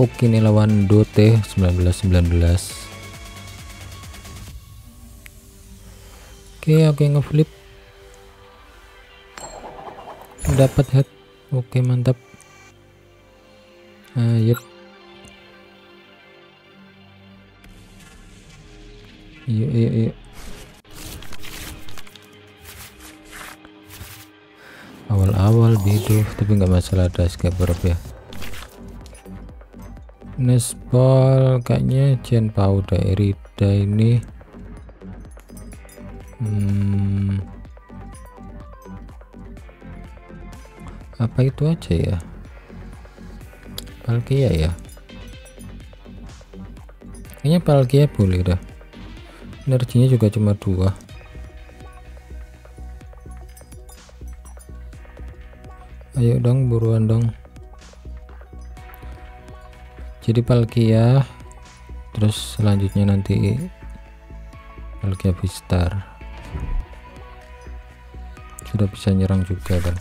Oke, ini lawan Dote 19-19. Oke, ngeflip. Dapat head. Oke, mantap. Yep. Iya. Awal-awal gitu, tapi nggak masalah, ada escape rope ya. Nespol kayaknya Chien Pao dari Irida ini. Apa itu aja ya? Palkia ya. Kayaknya Palkia boleh dah. Energinya juga cuma 2. Ayo dong, buruan dong. Jadi Palkia, terus selanjutnya nanti Palkia Vistar. Sudah bisa nyerang juga kan.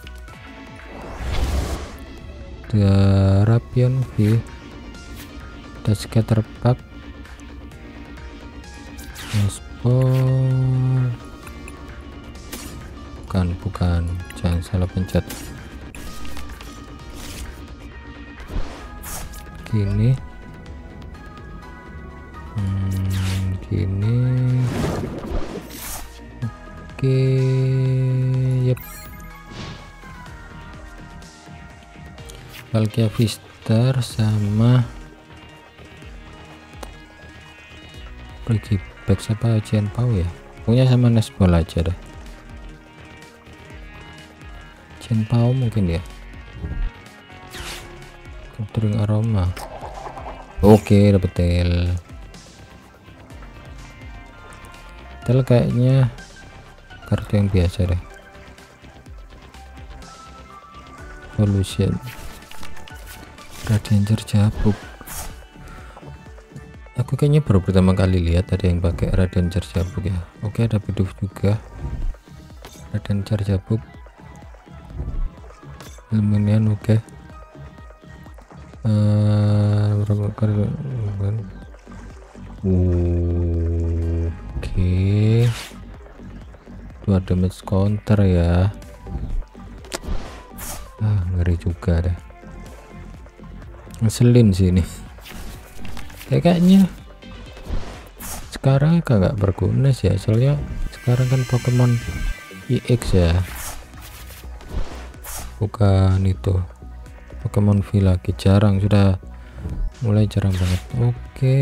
Drapion V, ada scatter pack, respon, bukan, jangan salah pencet. Gini, oke, yep. Valkyrie Vistar sama pergi back siapa, Chien Pao ya, punya sama Nespol aja dah. Chien Pao mungkin ya, Capturing Aroma. Oke, dapet tel kayaknya kartu yang biasa deh. Solution Radiant Zoroark. Aku kayaknya baru pertama kali lihat ada yang pakai Radiant Zoroark ya. Oke, ada Biduf juga. Radiant Zoroark, Lumineon, oke. Oke. Dua damage counter ya. Ah, ngeri juga deh. Ngeselin sih ini kayaknya. Sekarang kagak berguna sih, soalnya sekarang kan Pokemon EX ya, bukan itu Pokemon V lagi, jarang, sudah mulai jarang banget. Oke,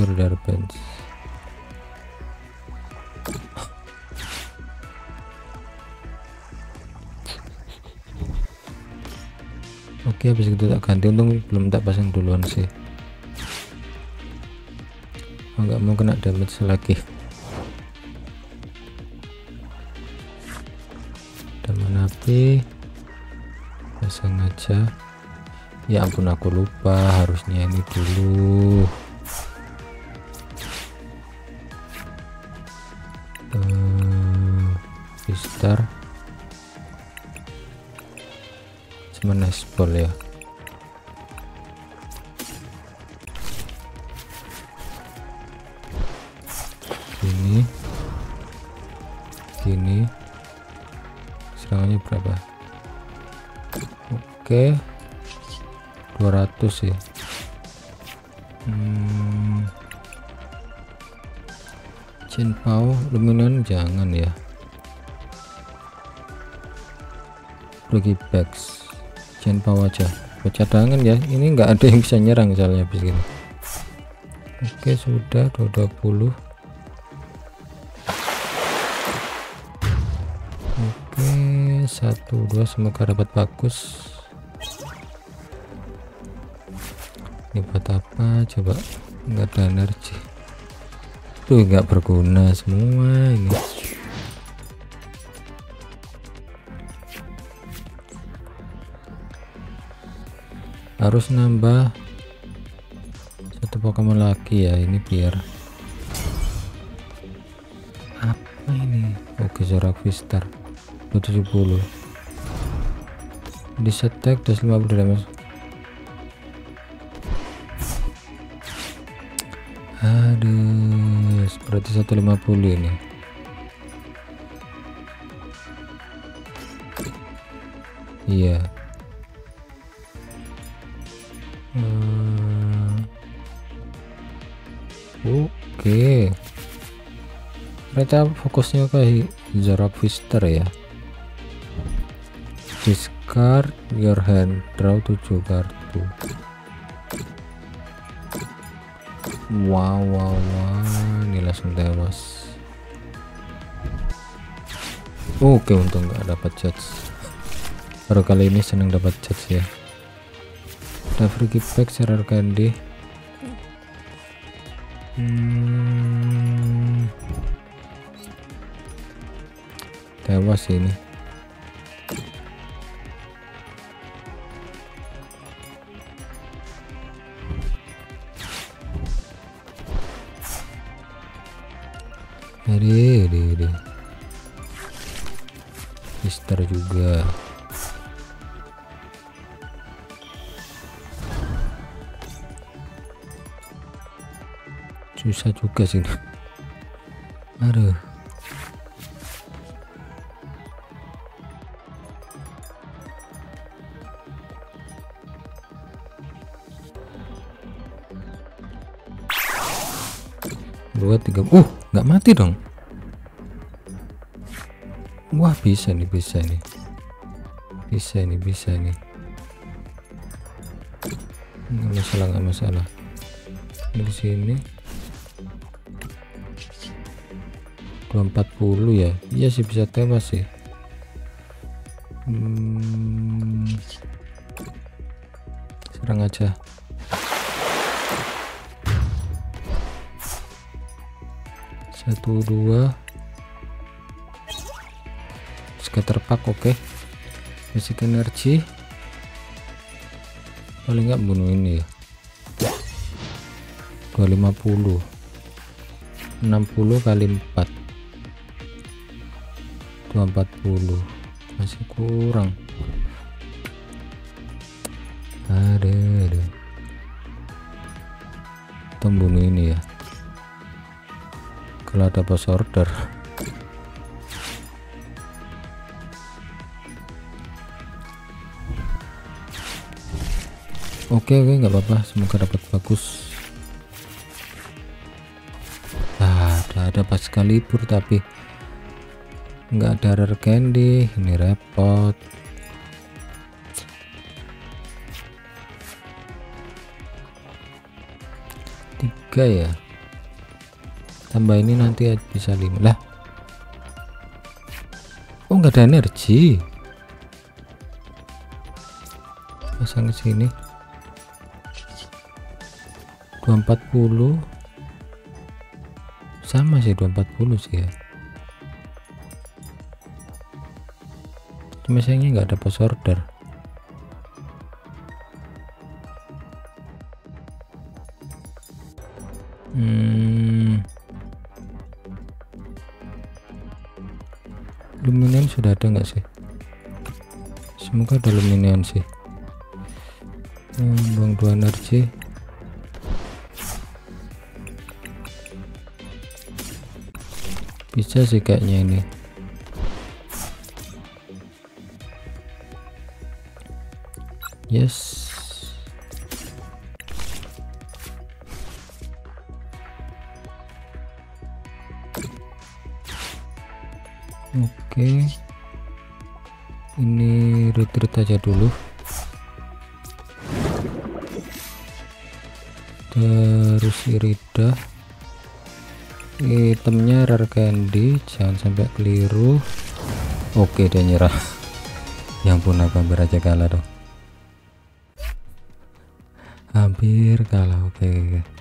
Durdarbens. Oke, habis itu tak ganti, untung belum tak pasang duluan sih. Enggak mau kena damage lagi. Daman api pasang aja. Ya ampun, aku lupa, harusnya ini dulu. Vistar menespol ya. Gini serangannya berapa? Oke, 200 ya. Chien Pao, Lumineon jangan ya. Rugi bags Chien Pao aja buat cadangan ya, ini enggak ada yang bisa nyerang misalnya begini. Oke, sudah 220. Oke, 1 2, semoga dapat bagus. Ini buat apa coba, enggak ada energi tuh, enggak berguna semua ini. Harus nambah satu Pokemon lagi ya ini, biar apa ini. Oke, Zoroark VSTAR 70. Di setback 250 damage. Aduh, seperti 150 ini. Iya. Oke. Ternyata fokusnya ke Zoroark VSTAR ya. Discard your hand, draw 7 kartu. Wow, ini langsung tewas. Oke, untung nggak dapat judge. Baru kali ini seneng dapat judge ya. Ada free gift pack secara candy. Tewas ini. Deh Vistar juga. Susah juga sih. Aduh. Nggak mati dong. Wah, bisa nih. Nggak masalah. Di sini 240 ya. Iya sih, bisa tewas sih. Serang aja. Satu, dua, scatter pack. Oke. Basic energi paling nggak bunuh ini ya. 250 60 kali 4 240 masih kurang. Ada bunuh ini ya. Kalau ada boss order, oke, nggak apa-apa, semoga dapat bagus. Ada pas kali libur tapi nggak ada rare candy, ini repot. Tiga ya, tambah ini nanti bisa 5 lah. Nggak ada energi, pasang ke sini 240 sama sih, 240 sih ya. Cuma sayangnya nggak ada post order. Lumineon sudah ada nggak sih? Semoga ada Lumineon sih. Buang 2 energi. Bisa sih kayaknya ini. Yes. Oke. Ini retreat aja dulu. Terus Irida. Itemnya rare candy, jangan sampai keliru. Oke, dia nyerah. Yang pun apa beraja kalah dong. Hampir kalah. Oke.